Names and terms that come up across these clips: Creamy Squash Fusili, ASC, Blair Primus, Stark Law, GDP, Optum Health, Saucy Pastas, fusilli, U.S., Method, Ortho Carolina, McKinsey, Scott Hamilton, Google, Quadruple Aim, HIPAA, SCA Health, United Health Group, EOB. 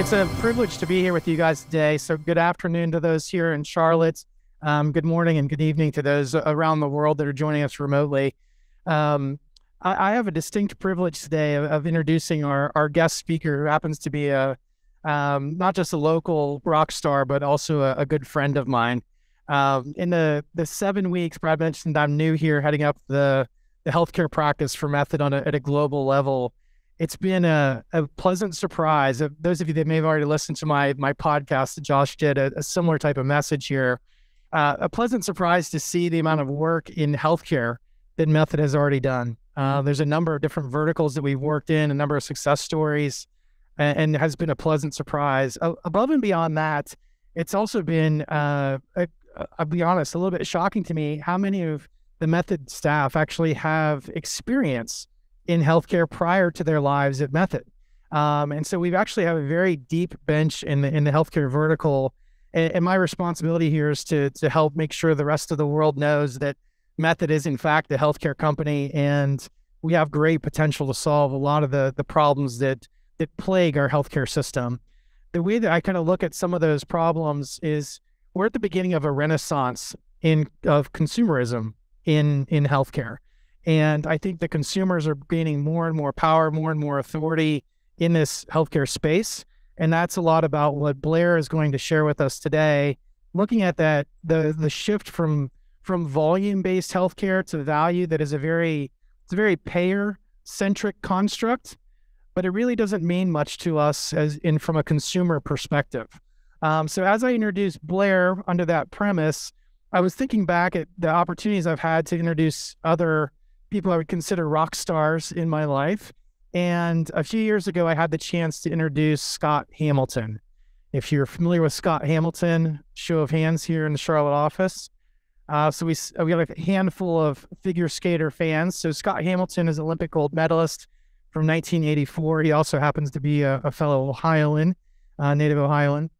It's a privilege to be here with you guys today. So good afternoon to those here in Charlotte. Good morning and good evening to those around the world that are joining us remotely. I have a distinct privilege today of introducing our guest speaker, who happens to be a not just a local rock star, but also a good friend of mine. In the 7 weeks, Brad mentioned I'm new here, heading up the healthcare practice for Method at a global level. It's been a pleasant surprise. Those of you that may have already listened to my podcast that Josh did, a similar type of message here. A pleasant surprise to see the amount of work in healthcare that Method has already done. There's a number of different verticals that we've worked in, a number of success stories, and it has been a pleasant surprise. Above and beyond that, it's also been, I'll be honest, a little bit shocking to me how many of the Method staff actually have experience in healthcare prior to their lives at Method. And so we've actually have a very deep bench in the healthcare vertical. And my responsibility here is to help make sure the rest of the world knows that Method is in fact a healthcare company, and we have great potential to solve a lot of the problems that plague our healthcare system. The way that I kind of look at some of those problems is we're at the beginning of a renaissance of consumerism in healthcare. And I think the consumers are gaining more and more power, more and more authority in this healthcare space. And that's a lot about what Blair is going to share with us today, looking at that, the shift from volume-based healthcare to value. That is a very payer-centric construct, but it really doesn't mean much to us from a consumer perspective. So as I introduce Blair under that premise, I was thinking back at the opportunities I've had to introduce other people I would consider rock stars in my life. And a few years ago, I had the chance to introduce Scott Hamilton. If you're familiar with Scott Hamilton, show of hands here in the Charlotte office. So we have a handful of figure skater fans. So Scott Hamilton is an Olympic gold medalist from 1984. He also happens to be a fellow Ohioan, native Ohioan.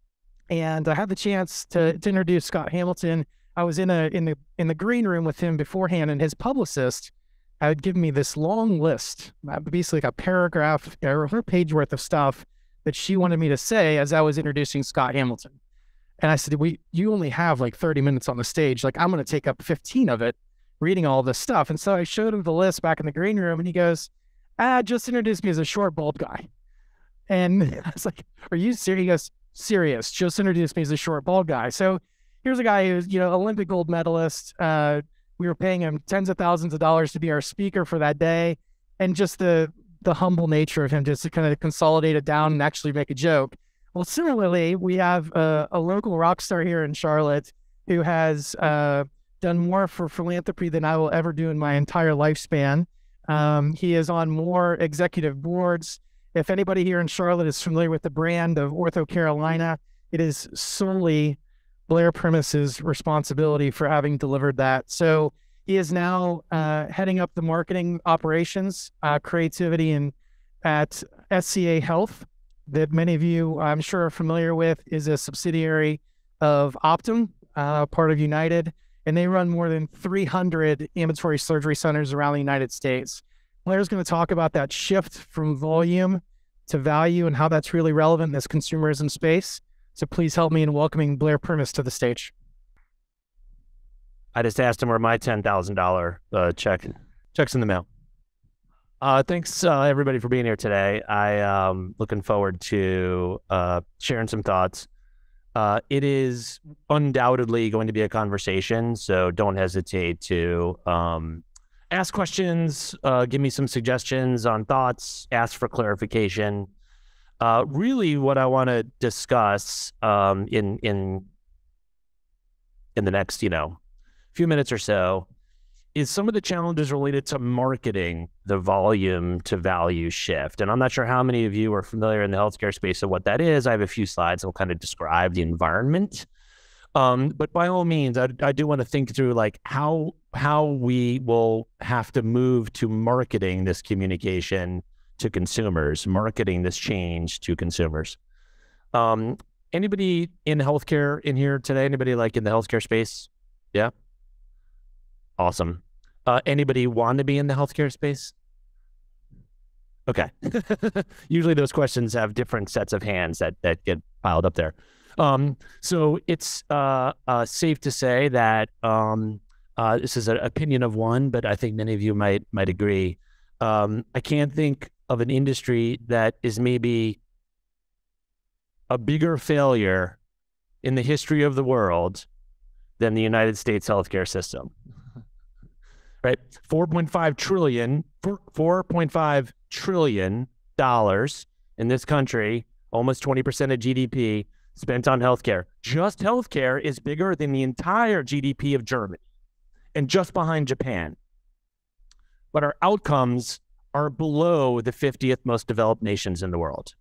And I had the chance to introduce Scott Hamilton. I was in the green room with him beforehand, and his publicist had given me this long list, basically like a paragraph or a page worth of stuff that she wanted me to say as I was introducing Scott Hamilton. And I said, you only have like 30 minutes on the stage. Like, I'm going to take up 15 of it reading all this stuff. And so I showed him the list back in the green room, and he goes, just introduce me as a short, bald guy. And I was like, are you serious? He goes, serious. Just introduce me as a short, bald guy. So here's a guy who's, Olympic gold medalist. We were paying him tens of thousands of dollars to be our speaker for that day. And just the humble nature of him just to kind of consolidate it down and actually make a joke. Well, similarly, we have a local rock star here in Charlotte who has done more for philanthropy than I will ever do in my entire lifespan. He is on more executive boards. If anybody here in Charlotte is familiar with the brand of Ortho Carolina, it is solely Blair Primus's responsibility for having delivered that. So he is now heading up the marketing operations, creativity at SCA Health, that many of you, I'm sure, are familiar with, is a subsidiary of Optum, part of United, and they run more than 300 ambulatory surgery centers around the United States. Blair's going to talk about that shift from volume to value and how that's really relevant in this consumerism space. So please help me in welcoming Blair Primus to the stage. I just asked him where my $10,000 check's in the mail. Thanks everybody for being here today. I am looking forward to sharing some thoughts. It is undoubtedly going to be a conversation, so don't hesitate to ask questions, give me some suggestions on thoughts, ask for clarification. Really, what I want to discuss in the next, few minutes or so, is some of the challenges related to marketing the volume to value shift. And I'm not sure how many of you are familiar in the healthcare space of what that is. I have a few slides that will kind of describe the environment. But by all means, I do want to think through like how we will have to move to marketing this communication to consumers, marketing this change to consumers. Anybody in healthcare in here today? Anybody like in the healthcare space? Yeah. Awesome. Anybody want to be in the healthcare space? Okay. Usually those questions have different sets of hands that get piled up there. So it's safe to say that this is an opinion of one, but I think many of you might agree. I can't think of an industry that is maybe a bigger failure in the history of the world than the United States healthcare system. Right? $4.5 trillion in this country, almost 20% of GDP spent on healthcare. Just healthcare is bigger than the entire GDP of Germany and just behind Japan. But our outcomes are below the 50th most developed nations in the world.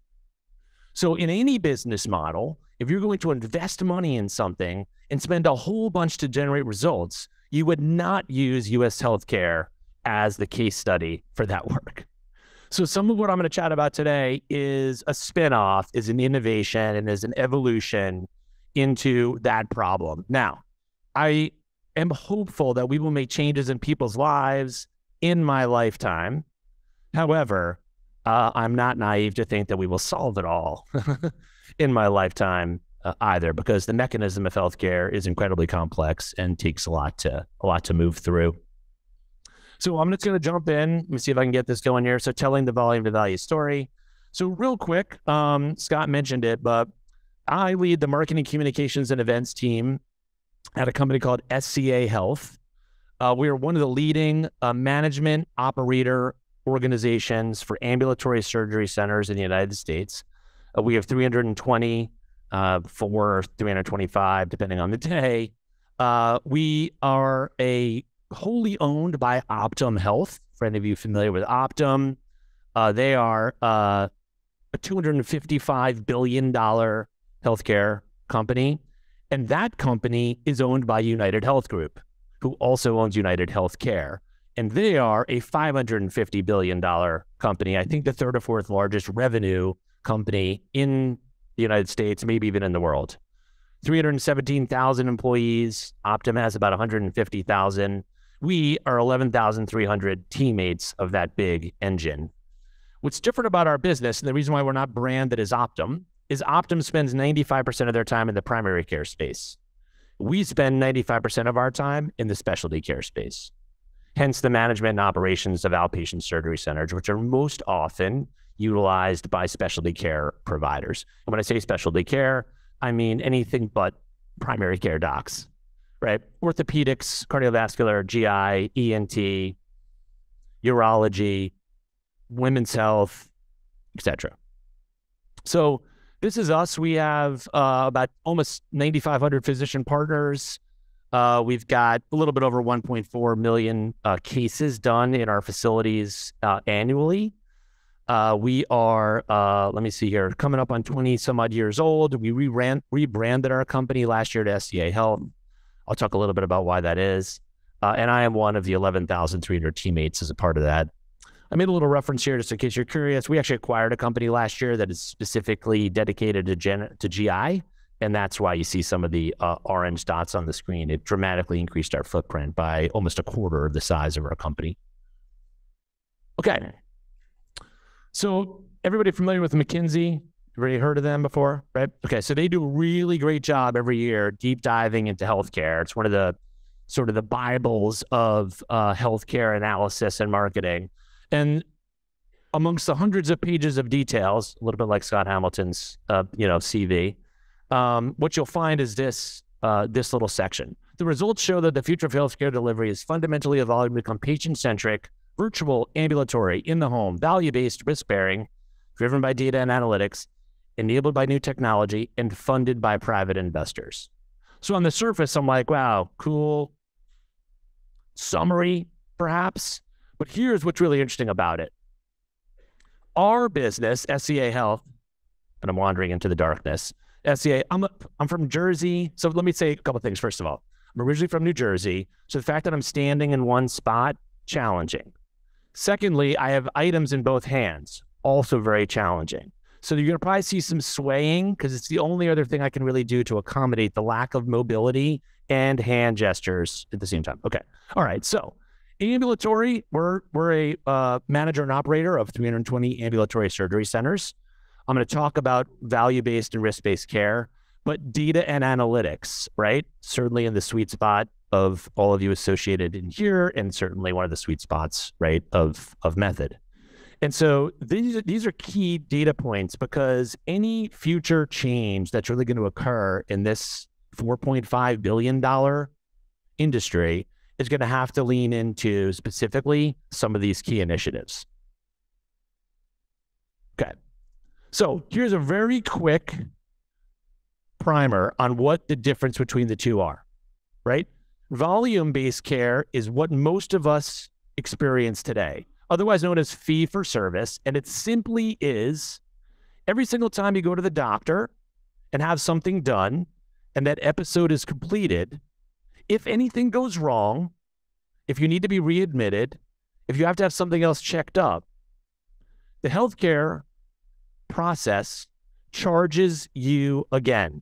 So in any business model, if you're going to invest money in something and spend a whole bunch to generate results, you would not use U.S. healthcare as the case study for that work. So some of what I'm going to chat about today is a spinoff, is an innovation, and is an evolution into that problem. Now, I am hopeful that we will make changes in people's lives in my lifetime. However, I'm not naive to think that we will solve it all in my lifetime either, because the mechanism of healthcare is incredibly complex and takes a lot to move through. So I'm just going to jump in. Let me see if I can get this going here. So telling the volume to value story. So real quick, Scott mentioned it, but I lead the marketing, communications, and events team at a company called SCA Health. We are one of the leading management operator organizations for ambulatory surgery centers in the United States. We have 320 or 325, depending on the day. We are a wholly owned by Optum Health. For any of you familiar with Optum, they are a $255 billion healthcare company. And that company is owned by United Health Group, who also owns United Healthcare. And they are a $550 billion company. I think the third or fourth largest revenue company in the United States, maybe even in the world. 317,000 employees. Optum has about 150,000. We are 11,300 teammates of that big engine. What's different about our business, and the reason why we're not branded as Optum, is Optum spends 95% of their time in the primary care space. We spend 95% of our time in the specialty care space. Hence the management and operations of outpatient surgery centers, which are most often utilized by specialty care providers. And when I say specialty care, I mean anything but primary care docs, right? Orthopedics, cardiovascular, GI, ENT, urology, women's health, etc. So this is us. We have about almost 9,500 physician partners. We've got a little bit over 1.4 million cases done in our facilities annually. We are, let me see here, coming up on 20 some odd years old. We rebranded our company last year to SCA Health. I'll talk a little bit about why that is. And I am one of the 11,300 teammates as a part of that. I made a little reference here just in case you're curious. We actually acquired a company last year that is specifically dedicated to GI. And that's why you see some of the orange dots on the screen. It dramatically increased our footprint by almost a quarter of the size of our company. Okay. So everybody familiar with McKinsey? Everybody heard of them before, right? Okay, so they do a really great job every year deep diving into healthcare. It's one of the sort of the Bibles of healthcare analysis and marketing. And amongst the hundreds of pages of details, a little bit like Scott Hamilton's, CV, what you'll find is this, this little section. The results show that the future of healthcare delivery is fundamentally evolving to become patient-centric, virtual, ambulatory, in the home, value-based, risk-bearing, driven by data and analytics, enabled by new technology, and funded by private investors. So on the surface, I'm like, wow, cool summary, perhaps. But here's what's really interesting about it. Our business, SCA Health, and I'm wandering into the darkness. SCA, I'm from Jersey. So let me say a couple things. First of all, I'm originally from New Jersey. So the fact that I'm standing in one spot, challenging. Secondly, I have items in both hands, also very challenging. So you're going to probably see some swaying because it's the only other thing I can really do to accommodate the lack of mobility and hand gestures at the same time. Okay. All right. So Ambulatory, we're a manager and operator of 320 ambulatory surgery centers. I'm going to talk about value-based and risk-based care, but data and analytics, right? Certainly in the sweet spot of all of you associated in here, and certainly one of the sweet spots, right, of Method. And so these are key data points, because any future change that's really going to occur in this $4.5 billion industry is going to have to lean into specifically some of these key initiatives. Okay. So here's a very quick primer on what the difference between the two are, right? Volume-based care is what most of us experience today, otherwise known as fee-for-service, and it simply is every single time you go to the doctor and have something done and that episode is completed, if anything goes wrong, if you need to be readmitted, if you have to have something else checked up, the healthcare process charges you again.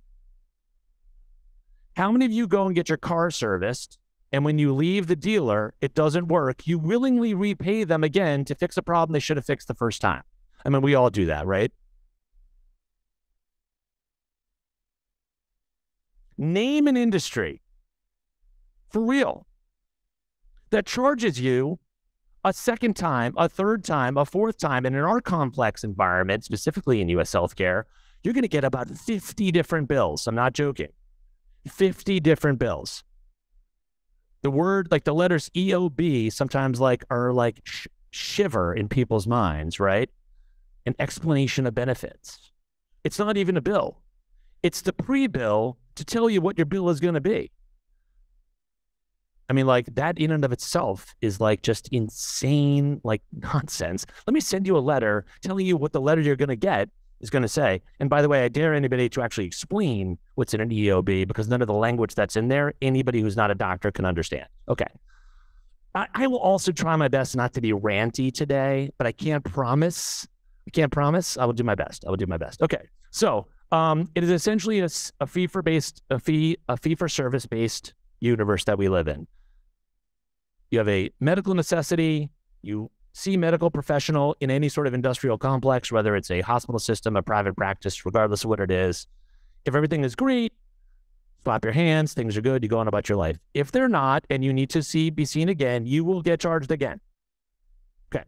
How many of you go and get your car serviced, and when you leave the dealer, it doesn't work, you willingly repay them again to fix a problem they should have fixed the first time? I mean, we all do that, right? Name an industry, for real, that charges you a second time, a third time, a fourth time. And in our complex environment, specifically in U.S. healthcare, you're going to get about 50 different bills. I'm not joking. 50 different bills. The word, like the letters EOB, sometimes like are like shiver in people's minds, right? An explanation of benefits. It's not even a bill. It's the pre-bill to tell you what your bill is going to be. I mean, like, that in and of itself is like just insane, like, nonsense. Let me send you a letter telling you what the letter you're going to get is going to say. And by the way, I dare anybody to actually explain what's in an EOB, because none of the language that's in there, anybody who's not a doctor can understand. Okay. I will also try my best not to be ranty today, but I can't promise. I can't promise. I will do my best. I will do my best. Okay. So it is essentially a fee for service based universe that we live in. You have a medical necessity, you see medical professional in any sort of industrial complex, whether it's a hospital system, a private practice, regardless of what it is. If everything is great, slap your hands, things are good, you go on about your life. If they're not, and you need to be seen again, you will get charged again. Okay.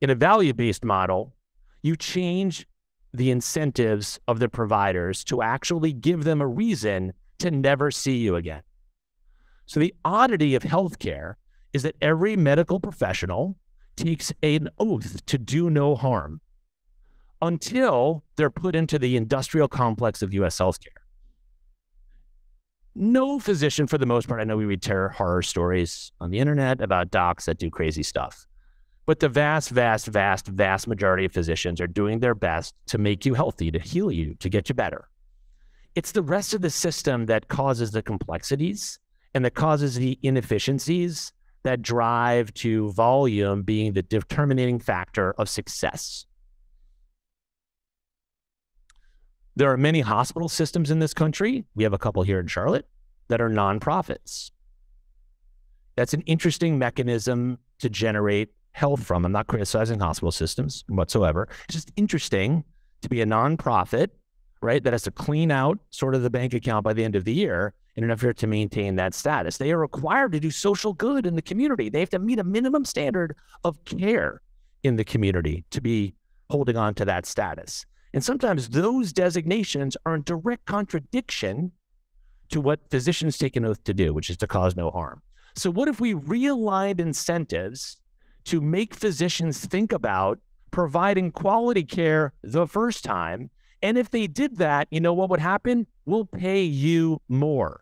In a value-based model, you change the incentives of the providers to actually give them a reason to never see you again. So the oddity of healthcare is that every medical professional takes an oath to do no harm until they're put into the industrial complex of U.S. healthcare. No physician, for the most part, I know we read horror stories on the internet about docs that do crazy stuff, but the vast, vast, vast, vast majority of physicians are doing their best to make you healthy, to heal you, to get you better. It's the rest of the system that causes the complexities and that causes the inefficiencies that drive to volume being the determining factor of success. There are many hospital systems in this country. We have a couple here in Charlotte that are nonprofits. That's an interesting mechanism to generate health from. I'm not criticizing hospital systems whatsoever. It's just interesting to be a nonprofit, right, that has to clean out sort of the bank account by the end of the year in an effort to maintain that status. They are required to do social good in the community. They have to meet a minimum standard of care in the community to be holding on to that status. And sometimes those designations are in direct contradiction to what physicians take an oath to do, which is to cause no harm. So what if we realigned incentives to make physicians think about providing quality care the first time? And if they did that, you know what would happen? We'll pay you more.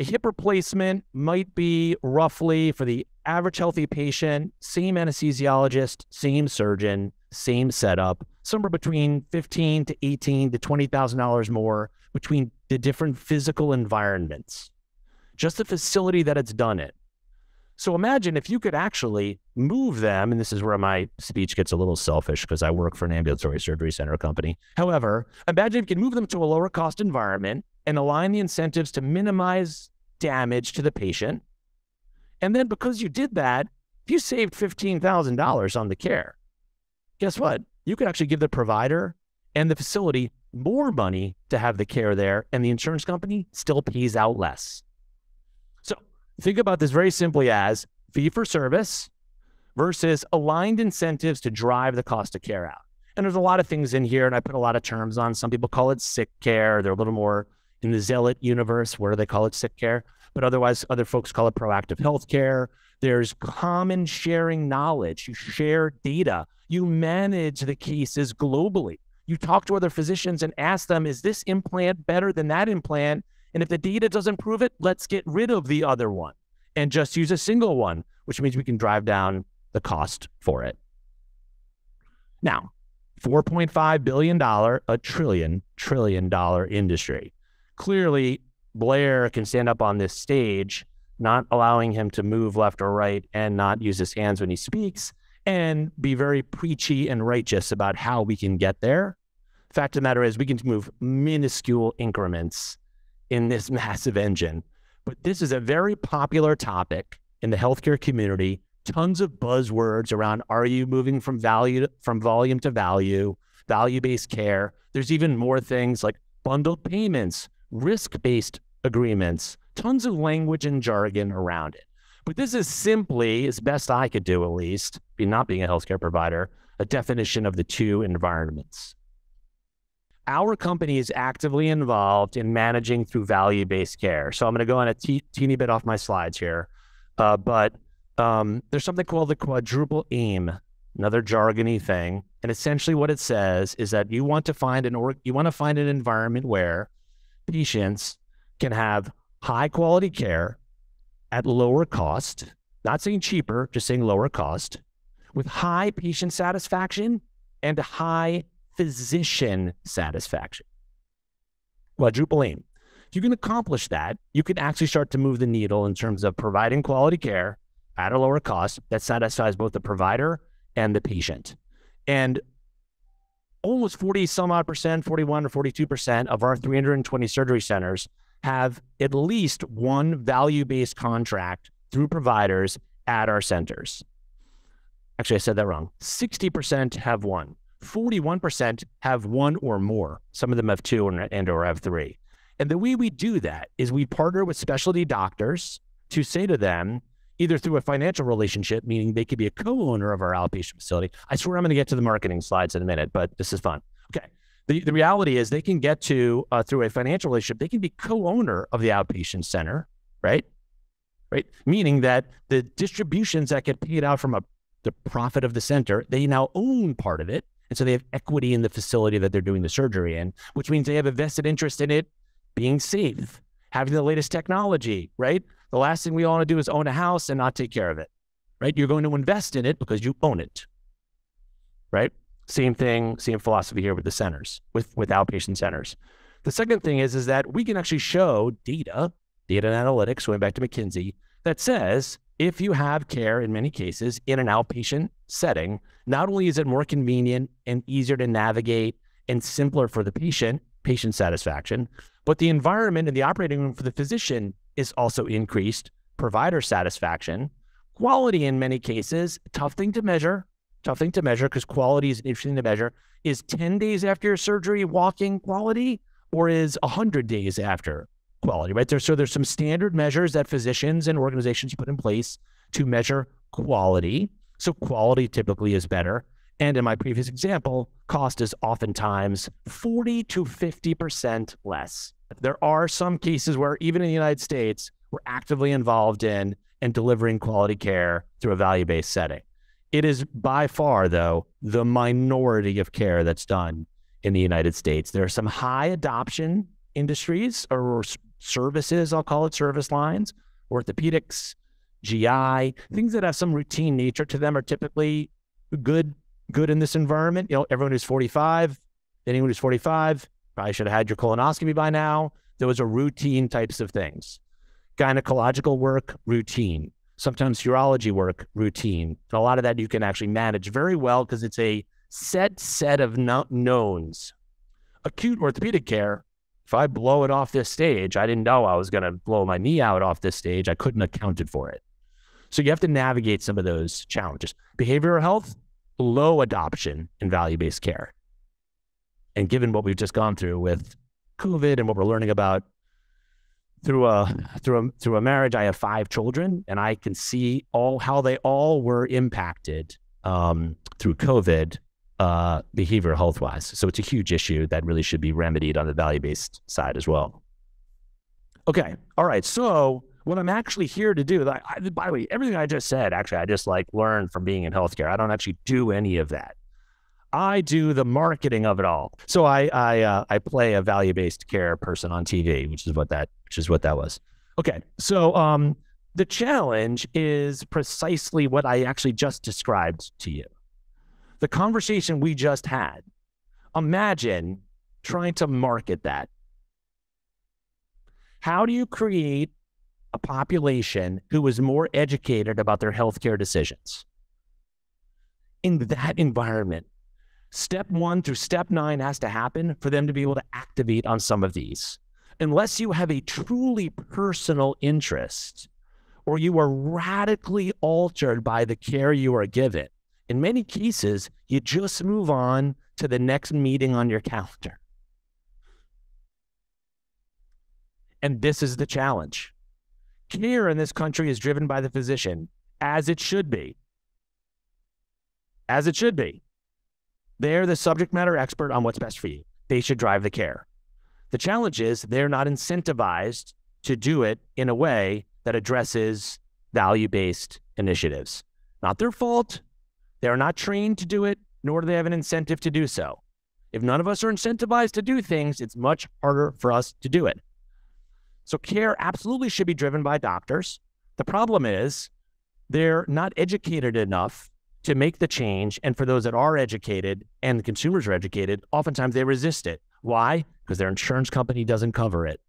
A hip replacement might be roughly, for the average healthy patient, same anesthesiologist, same surgeon, same setup, somewhere between $15,000 to $18,000 to $20,000 more between the different physical environments, just the facility that it's done in. So imagine if you could actually move them, and this is where my speech gets a little selfish because I work for an ambulatory surgery center company. However, imagine if you can move them to a lower cost environment and align the incentives to minimize damage to the patient. And then because you did that, if you saved $15,000 on the care, guess what? You could actually give the provider and the facility more money to have the care there, and the insurance company still pays out less. So think about this very simply as fee for service versus aligned incentives to drive the cost of care out. And there's a lot of things in here, and I put a lot of terms on. Some people call it sick care. They're a little more in the zealot universe where they call it sick care, but otherwise other folks call it proactive health care. There's common sharing knowledge. You share data. You manage the cases globally. You talk to other physicians and ask them, is this implant better than that implant? And if the data doesn't prove it, let's get rid of the other one and just use a single one, which means we can drive down the cost for it. Now, $4.5 billion, a trillion dollar industry. Clearly, Blair can stand up on this stage, not allowing him to move left or right and not use his hands when he speaks, and be very preachy and righteous about how we can get there. Fact of the matter is we can move minuscule increments in this massive engine. But this is a very popular topic in the healthcare community. Tons of buzzwords around, are you moving from volume to value, value-based care. There's even more things like bundled payments, risk-based agreements, tons of language and jargon around it. But this is simply, as best I could do at least, not being a healthcare provider, a definition of the two environments. Our company is actively involved in managing through value-based care. So I'm going to go on a teeny bit off my slides here, but there's something called the Quadruple Aim, another jargony thing. And essentially what it says is that you want to find an environment where patients can have high quality care at lower cost, not saying cheaper, just saying lower cost, with high patient satisfaction and high physician satisfaction. Quadruple aim. If you can accomplish that, you can actually start to move the needle in terms of providing quality care at a lower cost that satisfies both the provider and the patient. And almost 40-some-odd percent, 41 or 42% of our 320 surgery centers have at least one value-based contract through providers at our centers. Actually, I said that wrong. 60% have one. 41% have one or more. Some of them have two and or have three. And the way we do that is we partner with specialty doctors to say to them, either through a financial relationship, meaning they could be a co-owner of our outpatient facility. I swear I'm going to get to the marketing slides in a minute, but this is fun. Okay. The reality is they can get to, through a financial relationship, they can be co-owner of the outpatient center, right? Meaning that the distributions that get paid out from the profit of the center, they now own part of it. And so they have equity in the facility that they're doing the surgery in, which means they have a vested interest in it being safe, having the latest technology, right? The last thing we all want to do is own a house and not take care of it, right? You're going to invest in it because you own it, right? Same thing, same philosophy here with the centers, with outpatient centers. The second thing is that we can actually show data and analytics, going back to McKinsey, that says if you have care in many cases in an outpatient setting, not only is it more convenient and easier to navigate and simpler for the patient, patient satisfaction, but the environment in the operating room for the physician is also increased, provider satisfaction, quality in many cases, tough thing to measure because quality is interesting to measure, is 10 days after your surgery walking quality or is 100 days after quality, right? So there's some standard measures that physicians and organizations put in place to measure quality. So quality typically is better. And in my previous example, cost is oftentimes 40 to 50% less. There are some cases where even in the United States, we're actively involved in and delivering quality care through a value-based setting. It is by far, though, the minority of care that's done in the United States. There are some high adoption industries or services, I'll call it service lines, orthopedics, GI, things that have some routine nature to them are typically good in this environment. You know, anyone who's 45, probably should have had your colonoscopy by now. Those are routine types of things. Gynecological work, routine. Sometimes urology work, routine. And a lot of that you can actually manage very well because it's a set of knowns. Acute orthopedic care, If I blow it off this stage, I didn't know I was going to blow my knee out off this stage. I couldn't have accounted for it. So you have to navigate some of those challenges. Behavioral health, low adoption in value-based care. And given what we've just gone through with COVID and what we're learning about through a marriage, I have 5 children, and I can see how they all were impacted through COVID behavioral health-wise. So it's a huge issue that really should be remedied on the value-based side as well. Okay. All right. So what I'm actually here to do, by the way, everything I just said, actually, I just learned from being in healthcare. I don't actually do any of that. I do the marketing of it all. So I play a value-based care person on TV, which is what that was. Okay. So the challenge is precisely what I actually just described to you. The conversation we just had, imagine trying to market that. How do you create a population who is more educated about their healthcare decisions? In that environment, step 1 through step 9 has to happen for them to be able to activate on some of these. Unless you have a truly personal interest or you are radically altered by the care you are given, in many cases, you just move on to the next meeting on your calendar. And this is the challenge. Care in this country is driven by the physician, as it should be. As it should be. They're the subject matter expert on what's best for you. They should drive the care. The challenge is they're not incentivized to do it in a way that addresses value-based initiatives. Not their fault. They are not trained to do it, nor do they have an incentive to do so. If none of us are incentivized to do things, it's much harder for us to do it. So care absolutely should be driven by doctors. The problem is they're not educated enough to make the change. And for those that are educated and the consumers are educated, oftentimes they resist it. Why? Because their insurance company doesn't cover it.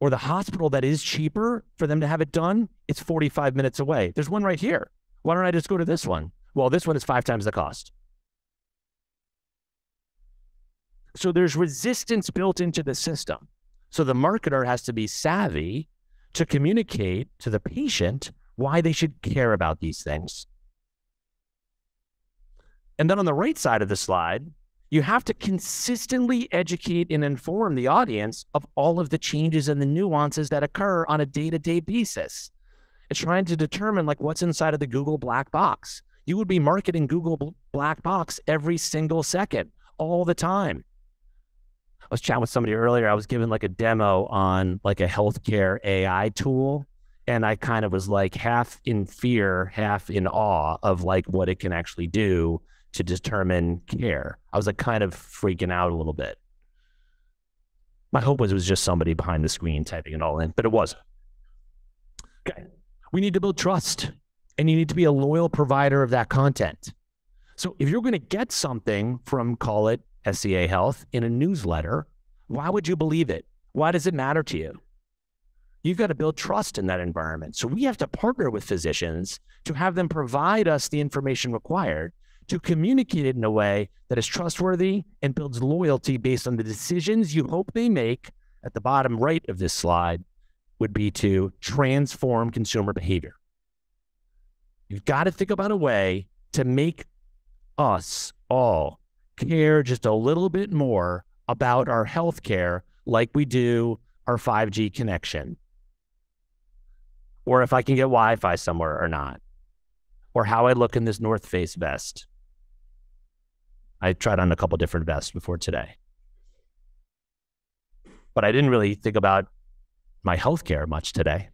Or the hospital that is cheaper for them to have it done, it's 45 minutes away. There's one right here. Why don't I just go to this one? Well, this one is 5 times the cost. So there's resistance built into the system. So the marketer has to be savvy to communicate to the patient why they should care about these things. And then on the right side of the slide, you have to consistently educate and inform the audience of all of the changes and the nuances that occur on a day-to-day basis. It's trying to determine what's inside of the Google black box. You would be marketing Google black box every single second, all the time. I was chatting with somebody earlier. I was given a demo on a healthcare AI tool. And I kind of was half in fear, half in awe of what it can actually do to determine care. I was kind of freaking out a little bit. My hope was it was just somebody behind the screen typing it all in, but it wasn't. Okay. We need to build trust, and you need to be a loyal provider of that content. So if you're going to get something from, call it SCA Health, in a newsletter, why would you believe it? Why does it matter to you? You've got to build trust in that environment. So we have to partner with physicians to have them provide us the information required to communicate it in a way that is trustworthy and builds loyalty based on the decisions you hope they make. At the bottom right of this slide would be to transform consumer behavior. You've got to think about a way to make us all care just a little bit more about our healthcare like we do our 5G connection, or if I can get Wi-Fi somewhere or not, or how I look in this North Face vest. I tried on a couple different vests before today, but I didn't really think about my healthcare much today.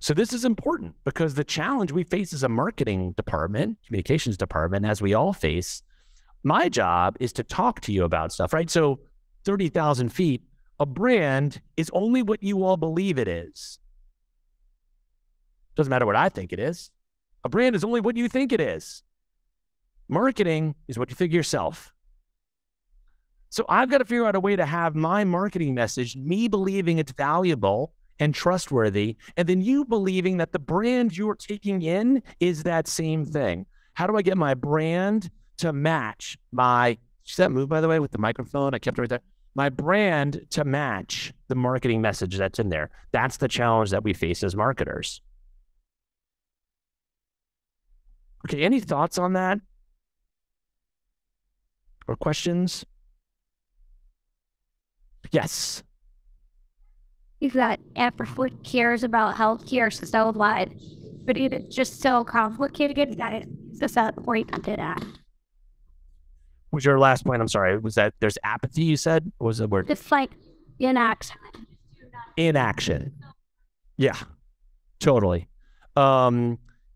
So this is important because the challenge we face as a marketing department, communications department, as we all face, my job is to talk to you about stuff, right? So 30,000 feet, a brand is only what you all believe it is. Doesn't matter what I think it is. A brand is only what you think it is. Marketing is what you think yourself. So I've got to figure out a way to have my marketing message, me believing it's valuable and trustworthy, and then you believing that the brand you're taking in is that same thing. How do I get my brand to match my see that move, by the way, with the microphone? I kept it right there. My brand to match the marketing message that's in there. That's the challenge that we face as marketers. Okay, any thoughts on that? Or questions? Yes. You've got Amperfoot cares about healthcare so wide, but it is just so complicated that it's a sad point to that. Was your last point? I'm sorry. Was that there's apathy? You said what was the word? It's like inaction. Inaction. Yeah, totally.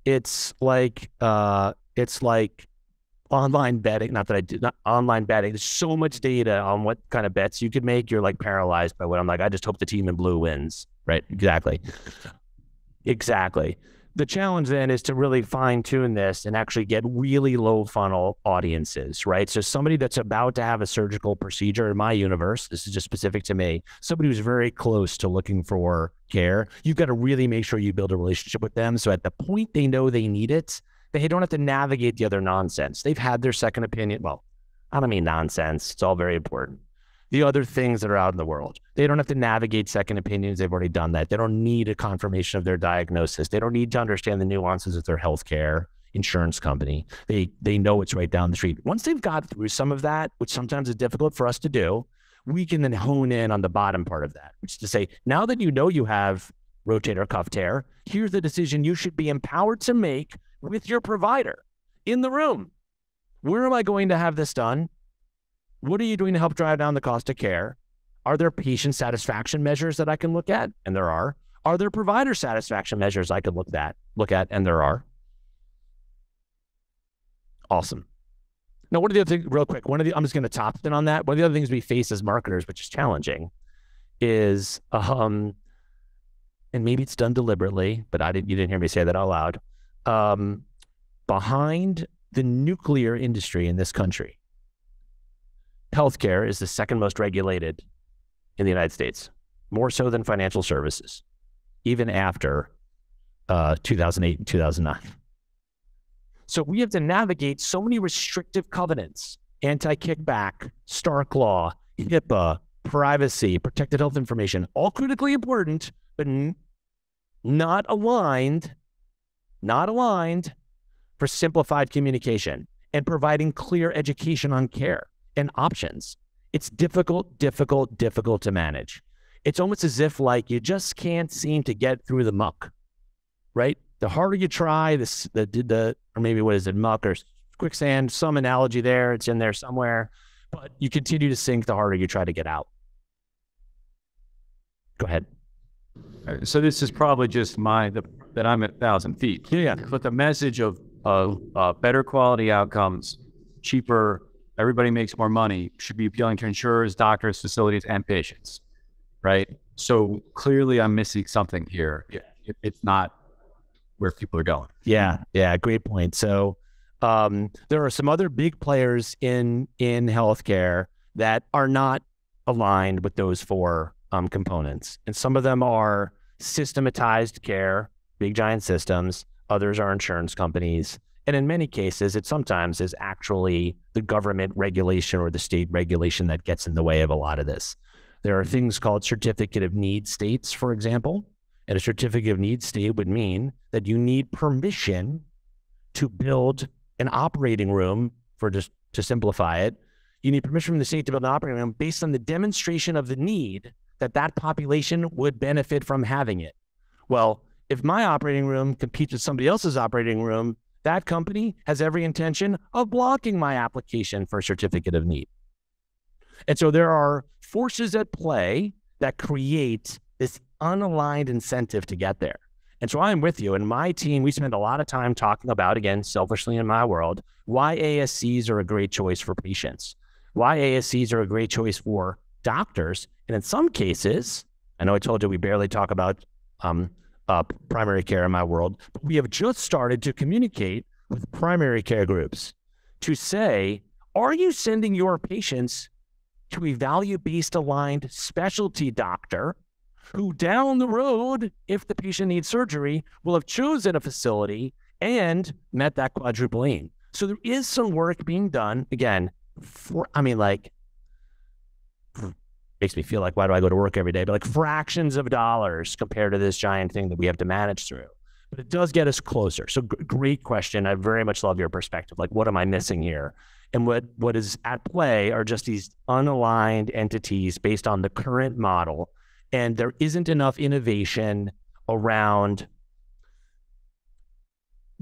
It's like online betting. Not that I do not online betting. There's so much data on what kind of bets you could make. You're like paralyzed by what I'm like. I just hope the team in blue wins. Right? Exactly. Exactly. The challenge then is to really fine tune this and actually get really low funnel audiences, right? So somebody that's about to have a surgical procedure in my universe, this is just specific to me, somebody who's very close to looking for care, you've got to really make sure you build a relationship with them. So at the point they know they need it, they don't have to navigate the other nonsense. They've had their second opinion. Well, I don't mean nonsense. It's all very important. The other things that are out in the world. They don't have to navigate second opinions. They've already done that. They don't need a confirmation of their diagnosis. They don't need to understand the nuances of their healthcare insurance company. They know it's right down the street. Once they've got through some of that, which sometimes is difficult for us to do, we can then hone in on the bottom part of that, which is to say, now that you know you have rotator cuff tear, here's the decision you should be empowered to make with your provider in the room. Where am I going to have this done? What are you doing to help drive down the cost of care? Are there patient satisfaction measures that I can look at? And there are. Are there provider satisfaction measures I could look at? And there are. Awesome. Now, what are the other things, real quick, I'm just going to top in on that. One of the other things we face as marketers, which is challenging, is, and maybe it's done deliberately, but you didn't hear me say that out loud, behind the nuclear industry in this country, healthcare is the second most regulated in the United States, more so than financial services, even after 2008 and 2009. So we have to navigate so many restrictive covenants, anti-kickback, Stark Law, HIPAA, privacy, protected health information, all critically important, but not aligned for simplified communication and providing clear education on care and options. It's difficult to manage. It's almost as if like you just can't seem to get through the muck, right? The harder you try, or maybe what is it, muck or quicksand, some analogy there, it's in there somewhere, but you continue to sink the harder you try to get out. Go ahead. So this is probably just that I'm at 1,000 feet. Yeah. But the message of better quality outcomes, cheaper, everybody makes more money, should be appealing to insurers, doctors, facilities, and patients, right? So clearly I'm missing something here. It's not where people are going. Yeah, yeah, great point. So there are some other big players in healthcare that are not aligned with those four components. And some of them are systematized care, big giant systems. Others are insurance companies. And in many cases, it sometimes is actually the government regulation or the state regulation that gets in the way of a lot of this. There are things called certificate of need states, for example, and a certificate of need state would mean that you need permission to build an operating room, for just to simplify it. You need permission from the state to build an operating room based on the demonstration of the need that population would benefit from having it. Well, if my operating room competes with somebody else's operating room, that company has every intention of blocking my application for a certificate of need. And so there are forces at play that create this unaligned incentive to get there. And so I'm with you. And my team, we spend a lot of time talking about, again, selfishly in my world, why ASCs are a great choice for patients, why ASCs are a great choice for doctors. And in some cases, I know I told you we barely talk about primary care in my world, but we have just started to communicate with primary care groups to say, are you sending your patients to a value-based aligned specialty doctor who down the road, if the patient needs surgery, will have chosen a facility and met that quadruple aim? So there is some work being done, again, makes me feel like, why do I go to work every day? But like fractions of dollars compared to this giant thing that we have to manage through. But it does get us closer. So great question. I very much love your perspective. Like, what am I missing here? And what is at play are just these unaligned entities based on the current model. And there isn't enough innovation around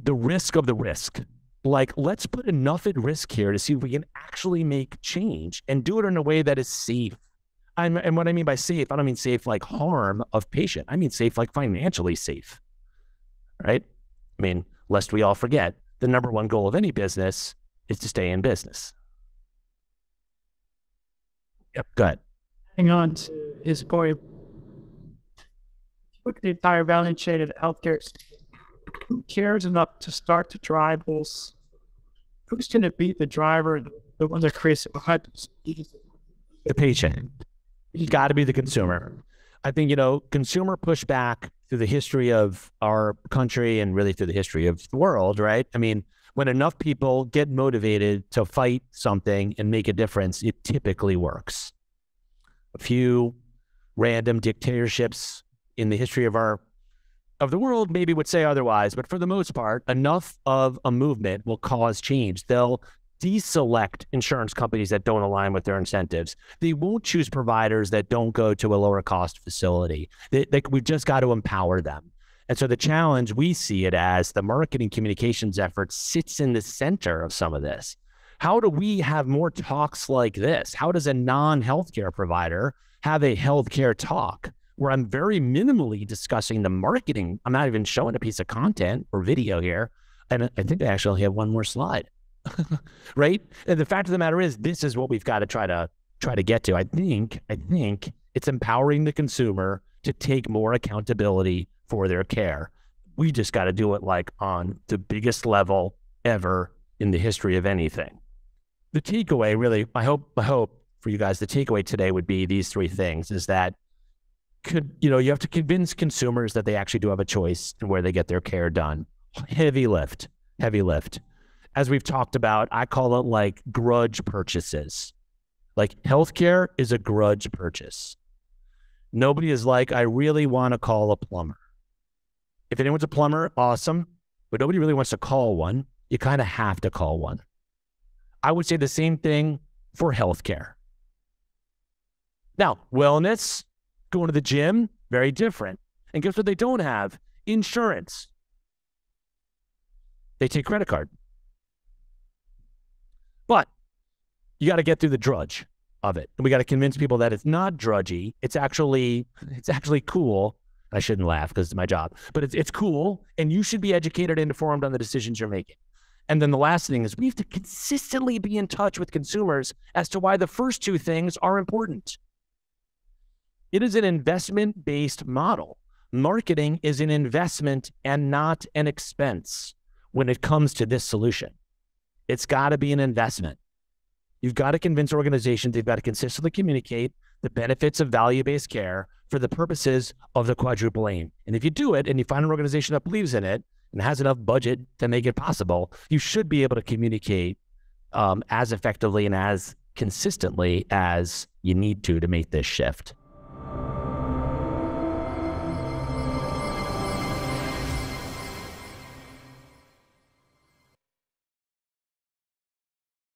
the risk of the risk. Like, let's put enough at risk here to see if we can actually make change and do it in a way that is safe. And what I mean by safe, I don't mean safe like harm of patient. I mean safe like financially safe, right? I mean, lest we all forget, the number one goal of any business is to stay in business. Yep, go ahead. Hang on to his point. Look, the entire value chain of healthcare, who cares enough to start the drivers? Who's going to be the driver, the one that creates it? The patient. You got to be the consumer. I think, you know, consumer pushback through the history of our country and really through the history of the world, right? I mean, when enough people get motivated to fight something and make a difference, it typically works. A few random dictatorships in the history of the world maybe would say otherwise, but for the most part, enough of a movement will cause change. They'll deselect insurance companies that don't align with their incentives. They won't choose providers that don't go to a lower cost facility. We've just got to empower them. And so the challenge we see it as the marketing communications effort sits in the center of some of this. How do we have more talks like this? How does a non-healthcare provider have a healthcare talk where I'm very minimally discussing the marketing? I'm not even showing a piece of content or video here. And I think I actually have one more slide. Right? And the fact of the matter is, this is what we've got to try to get to. I think it's empowering the consumer to take more accountability for their care. We just got to do it like on the biggest level ever in the history of anything. The takeaway, really, I hope for you guys, the takeaway today would be these three things: is that you have to convince consumers that they actually do have a choice in where they get their care done. Heavy lift, heavy lift. As we've talked about, I call it like grudge purchases. Like healthcare is a grudge purchase. Nobody is like, I really want to call a plumber. If anyone's a plumber, awesome, but nobody really wants to call one. You kind of have to call one. I would say the same thing for healthcare. Now, wellness, going to the gym, very different. And guess what they don't have? Insurance. They take credit card. But you got to get through the drudge of it. And we got to convince people that it's not drudgy. It's actually cool. I shouldn't laugh because it's my job, but it's cool. And you should be educated and informed on the decisions you're making. And then the last thing is we have to consistently be in touch with consumers as to why the first two things are important. It is an investment-based model. Marketing is an investment and not an expense when it comes to this solution. It's got to be an investment. You've got to convince organizations they've got to consistently communicate the benefits of value-based care for the purposes of the Quadruple Aim. And if you do it and you find an organization that believes in it and has enough budget to make it possible, you should be able to communicate as effectively and as consistently as you need to make this shift.